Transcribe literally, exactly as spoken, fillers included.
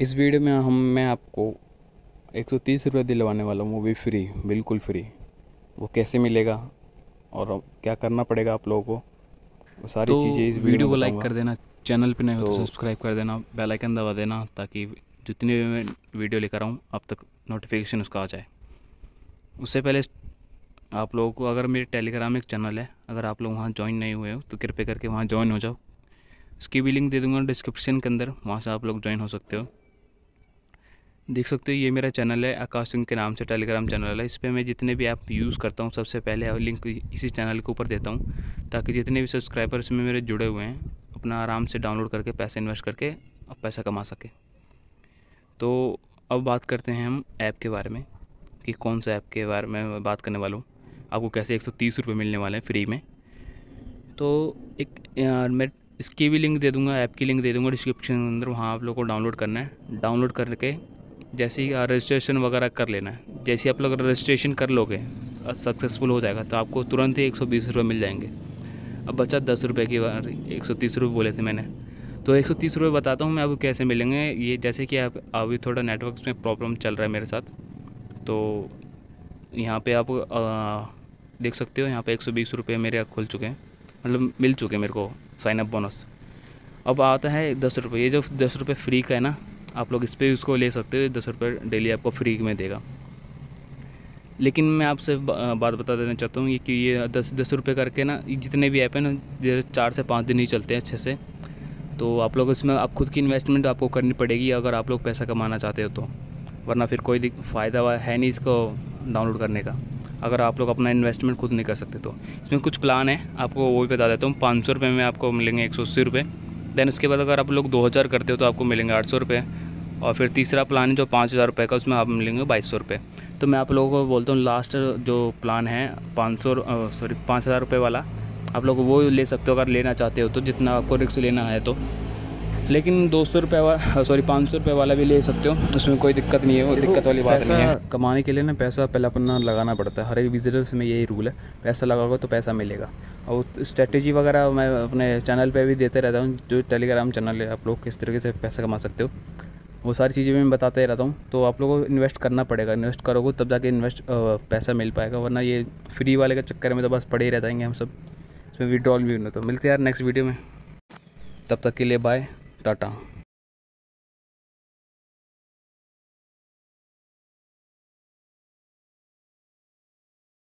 इस वीडियो में हम मैं आपको एक सौ तीस रुपये दिलवाने वाला हूँ, वो भी फ्री, बिल्कुल फ्री। वो कैसे मिलेगा और क्या करना पड़ेगा आप लोगों को, वो सारी तो चीज़ें इस वीडियो को लाइक कर देना, चैनल पे नहीं हो तो, तो सब्सक्राइब कर देना, बेल आइकन दबा देना ताकि जितनी भी मैं वीडियो लेकर आऊँ आप तक नोटिफिकेशन उसका आ जाए। उससे पहले आप लोगों को, अगर मेरे टेलीग्राम एक चैनल है, अगर आप लोग वहाँ ज्वाइन नहीं हुए हो तो कृपया करके वहाँ ज्वाइन हो जाओ। उसकी भी लिंक दे दूँगा डिस्क्रिप्शन के अंदर, वहाँ से आप लोग ज्वाइन हो सकते हो। देख सकते हो ये मेरा चैनल है, आकाश सिंह के नाम से टेलीग्राम चैनल है। इस पर मैं जितने भी ऐप यूज़ करता हूँ सबसे पहले लिंक इसी चैनल के ऊपर देता हूँ ताकि जितने भी सब्सक्राइबर इसमें मेरे जुड़े हुए हैं अपना आराम से डाउनलोड करके पैसे इन्वेस्ट करके अब पैसा कमा सके। तो अब बात करते हैं हम ऐप के बारे में कि कौन सा ऐप के बारे में बात करने वाला हूँ, आपको कैसे एक सौ तीस रुपये मिलने वाले हैं फ्री में। तो एक मैं इसकी भी लिंक दे दूँगा, ऐप की लिंक दे दूँगा डिस्क्रिप्शन के अंदर, वहाँ आप लोग को डाउनलोड करना है। डाउनलोड करके जैसे ही रजिस्ट्रेशन वगैरह कर लेना है, जैसे आप लोग रजिस्ट्रेशन कर लोगे सक्सेसफुल हो जाएगा तो आपको तुरंत ही एक सौ बीस रुपये मिल जाएंगे। अब बचा दस रुपये की बार, एक सौ तीस रुपये बोले थे मैंने, तो एक सौ तीस रुपये बताता हूँ मैं आपको कैसे मिलेंगे। ये जैसे कि आप अभी थोड़ा नेटवर्क में प्रॉब्लम चल रहा है मेरे साथ, तो यहाँ पे आप आ, देख सकते हो यहाँ पे एक सौ बीस रुपये मेरे खुल चुके हैं, मतलब मिल चुके हैं मेरे को साइनअप बोनस। अब आता है दस रुपये, ये जो दस रुपये फ्री का है ना, आप लोग इस पर उसको ले सकते हो, दस रुपये डेली आपको फ्री में देगा। लेकिन मैं आपसे बात बता देना चाहता हूँ कि ये दस दस रुपये करके ना जितने भी ऐप हैं ना चार से पाँच दिन ही चलते हैं अच्छे से, तो आप लोग इसमें आप खुद की इन्वेस्टमेंट आपको करनी पड़ेगी अगर आप लोग पैसा कमाना चाहते हो तो, वरना फिर कोई फ़ायदा है नहीं इसको डाउनलोड करने का अगर आप लोग अपना इन्वेस्टमेंट खुद नहीं कर सकते। तो इसमें कुछ प्लान है, आपको वो भी बता देता हूँ। पाँच सौ रुपये में आपको मिलेंगे एक सौ अस्सी रुपये, दैन उसके बाद अगर आप लोग दो हज़ार करते हो तो आपको मिलेंगे आठ सौ रुपये, और फिर तीसरा प्लान है जो पाँच हज़ार रुपये का, उसमें आप मिलेंगे बाईस सौ रुपये। तो मैं आप लोगों को बोलता हूँ लास्ट जो प्लान है पाँच सौ सॉरी पाँच हज़ार रुपये वाला, आप लोग वो ले सकते हो अगर लेना चाहते हो तो, जितना आपको रिस्क लेना है तो। लेकिन दो सौ रुपये वाला सॉरी पाँच सौ रुपये वाला भी ले सकते हो, उसमें कोई दिक्कत नहीं है, वो दिक्कत वाली बात नहीं है। कमाने के लिए ना पैसा पहले अपना लगाना पड़ता है, हर एक बिजनेस में यही रूल है, पैसा लगाओगे तो पैसा मिलेगा। और स्ट्रेटेजी वगैरह मैं अपने चैनल पर भी देते रहता हूँ, जो टेलीग्राम चैनल है, आप लोग किस तरीके से पैसा कमा सकते हो वो सारी चीज़ें मैं बताते ही रहता हूँ। तो आप लोगों को इन्वेस्ट करना पड़ेगा, इन्वेस्ट करोगे तब जाके इन्वेस्ट पैसा मिल पाएगा, वरना ये फ्री वाले के चक्कर में तो बस पड़े ही रह जाएंगे हम सब, इसमें विड्रॉल भी नहीं। तो मिलते हैं यार नेक्स्ट वीडियो में, तब तक के लिए बाय, टाटा।